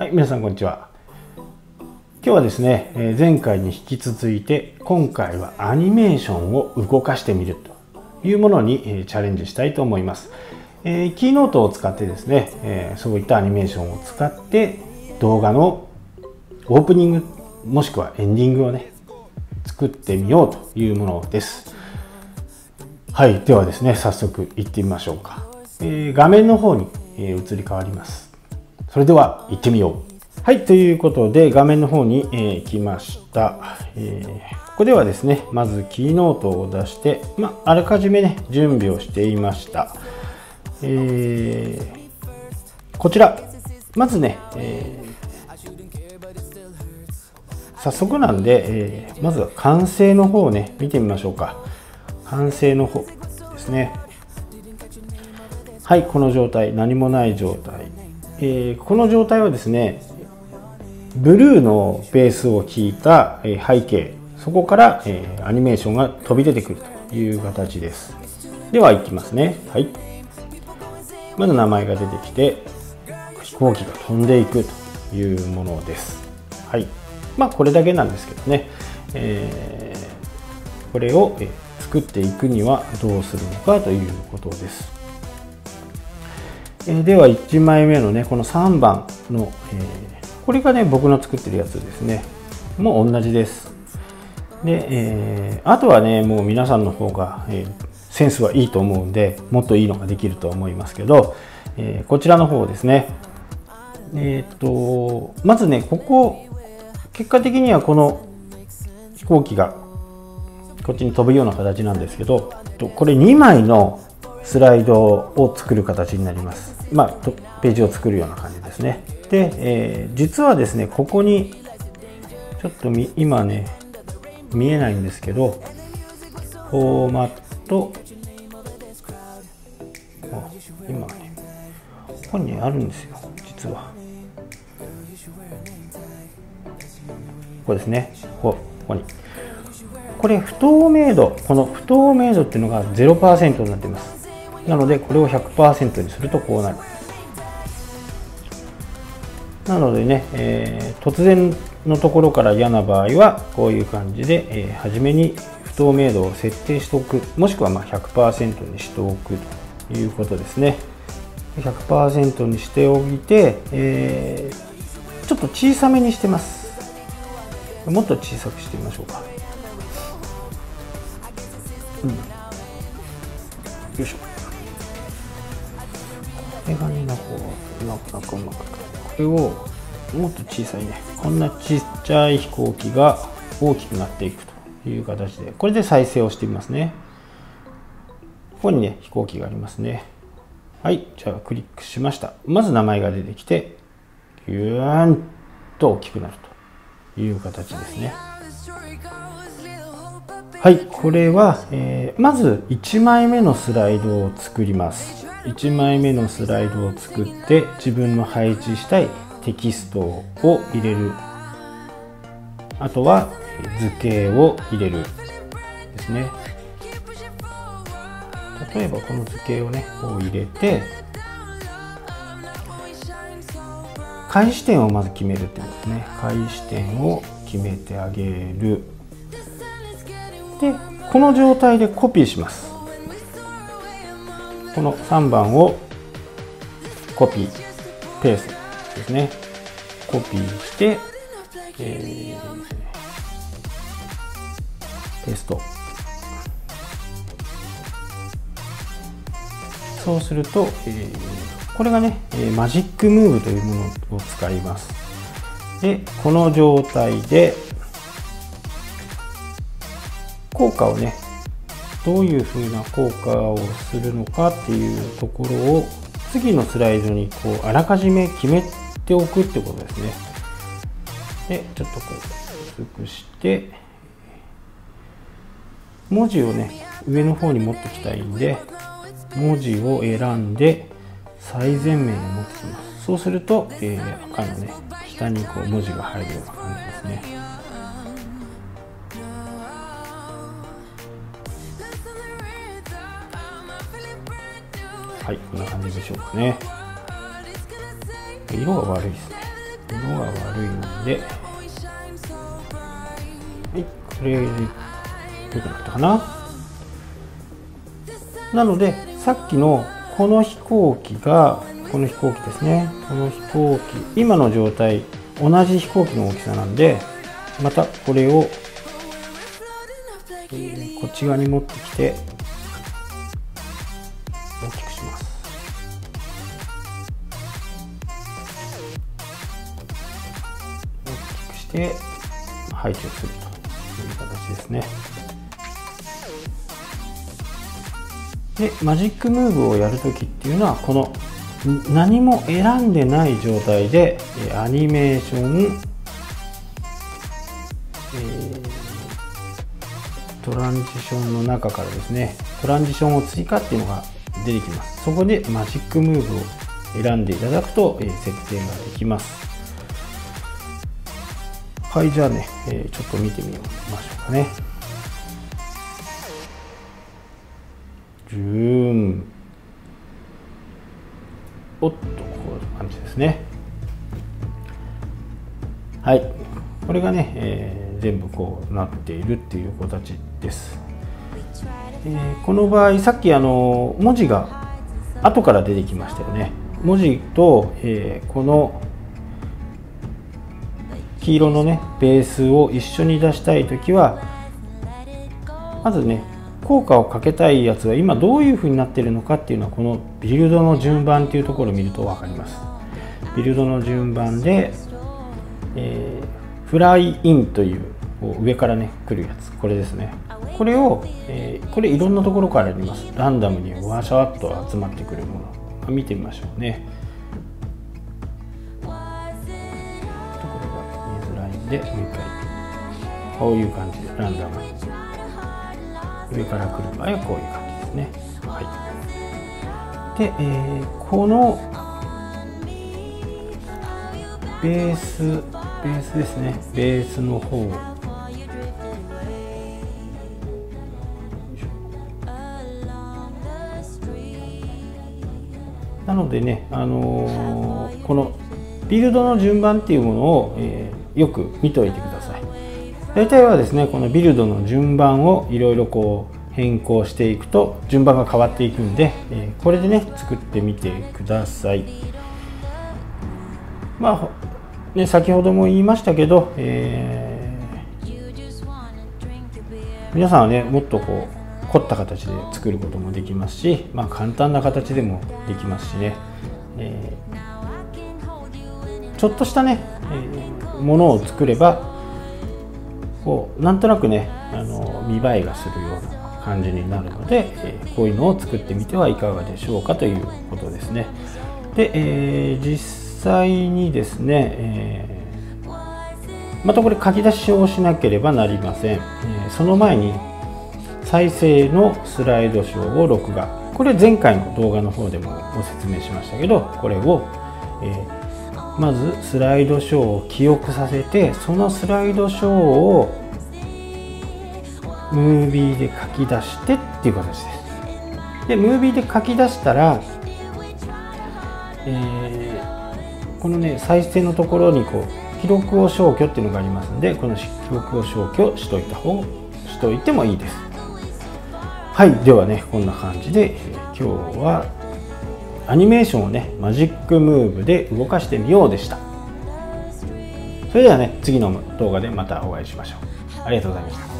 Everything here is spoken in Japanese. はい、皆さんこんにちは。今日はですね、前回に引き続いて今回はアニメーションを動かしてみるというものにチャレンジしたいと思います。キーノートを使ってですね、そういったアニメーションを使って動画のオープニングもしくはエンディングをね作ってみようというものです。はい、ではですね、早速行ってみましょうか。画面の方に移り変わります。それでは行ってみよう。はい、ということで画面の方に、来ました、ここではですね、まずキーノートを出して、あらかじめね、準備をしていました。こちら、まずね、早速なんで、まずは完成の方をね、見てみましょうか。完成の方ですね。はい、この状態、何もない状態。この状態はですね、ブルーのベースを効いた背景、そこからアニメーションが飛び出てくるという形です。では行きますね。はい、まず名前が出てきて飛行機が飛んでいくというものです。はい、これだけなんですけどね、これを作っていくにはどうするのかということです。では1枚目のね、この3番の、これがね僕の作ってるやつですね。もう同じです。で、あとはねもう皆さんの方が、センスはいいと思うんで、もっといいのができると思いますけど、こちらの方ですね。まずね、ここ結果的にはこの飛行機がこっちに飛ぶような形なんですけど、これ2枚のスライドを作る形になります。ページを作るような感じですね。で、実はですね、ここにちょっと今ね見えないんですけど、フォーマット、今ねここにあるんですよ、実は。ここですね、ここに。これ不透明度、この不透明度っていうのが 0% になっています。なのでこれを 100% にするとこうなる。なのでね、突然のところから嫌な場合はこういう感じで、初めに不透明度を設定しておく、もしくは100% にしておくということですね。100% にしておいて、ちょっと小さめにしてます。もっと小さくしてみましょうか。よいしょ。これがね、うまくこれをもっと小さいね、こんなちっちゃい飛行機が大きくなっていくという形で、これで再生をしてみますね。ここにね飛行機がありますね。はい、じゃあクリックしました。まず名前が出てきてギューンと大きくなるという形ですね。はい、これは、まず1枚目のスライドを作ります。1枚目のスライドを作って自分の配置したいテキストを入れる。あとは図形を入れるですね。例えばこの図形をね、こう入れて、開始点をまず決めるってことですね。開始点を決めてあげる。で、この状態でコピーします。この3番をコピーペーストですね。コピーして、ペースト。そうすると、これがねマジックムーブというものを使います。で、この状態で効果をね、どういうふうな効果をするのかっていうところを次のスライドにこうあらかじめ決めておくってことですね。で、ちょっとこう薄くして文字をね上の方に持ってきたいんで、文字を選んで最前面に持ってきます。そうすると、赤のね下にこう文字が入るような感じですね。はい、こんな感じでしょうかね。色が悪いですね。のが悪いんで、はい、これで良くなったかな。なのでさっきのこの飛行機が、この飛行機ですね、この飛行機、今の状態同じ飛行機の大きさなんで、またこれをこっち側に持ってきて大きくします。大きくして配置をするという形ですね。でマジックムーブをやるときっていうのは、この何も選んでない状態でアニメーション、トランジションの中からですね、トランジションを追加っていうのが出てきます。そこでマジックムーブを選んでいただくと設定ができます。はい、じゃあね、ちょっと見てみましょうかね。ジューン、おっと、こういう感じですね。はい、これがね、全部こうなっているっていう形です。この場合さっき文字が後から出てきましたよね。文字と、この黄色のねベースを一緒に出したい時は、まずね効果をかけたいやつは今どういうふうになっているのかっていうのは、このビルドの順番っていうところを見ると分かります。ビルドの順番で、フライインという上からね来るやつ、これですね。これを、これいろんなところからやります。ランダムにワシャワッと集まってくるもの、見てみましょうね。これが見えづらいんで、もう一回こういう感じでランダムに。上から来る場合はこういう感じですね。はい、で、このベースですね。ベースの方、なのでね、このビルドの順番っていうものを、よく見ておいてください。大体はですね、このビルドの順番をいろいろこう変更していくと順番が変わっていくんで、これでね作ってみてください。まあね、先ほども言いましたけど、皆さんはねもっとこう凝った形で作ることもできますし、まあ、簡単な形でもできますしね、ちょっとしたね、ものを作ればこうなんとなくね見栄えがするような感じになるので、こういうのを作ってみてはいかがでしょうかということですね。で、実際にですね、またこれ書き出しをしなければなりません。その前に再生のスライドショーを録画、これ前回の動画の方でもご説明しましたけど、これを、まずスライドショーを記憶させて、そのスライドショーをムービーで書き出してっていう形です。でムービーで書き出したら、このね再生のところにこう記録を消去っていうのがありますので、この記録を消去しといてもいいです。はい、ではねこんな感じで、今日はアニメーションをねマジックムーブで動かしてみようでした。それではね次の動画でまたお会いしましょう。ありがとうございました。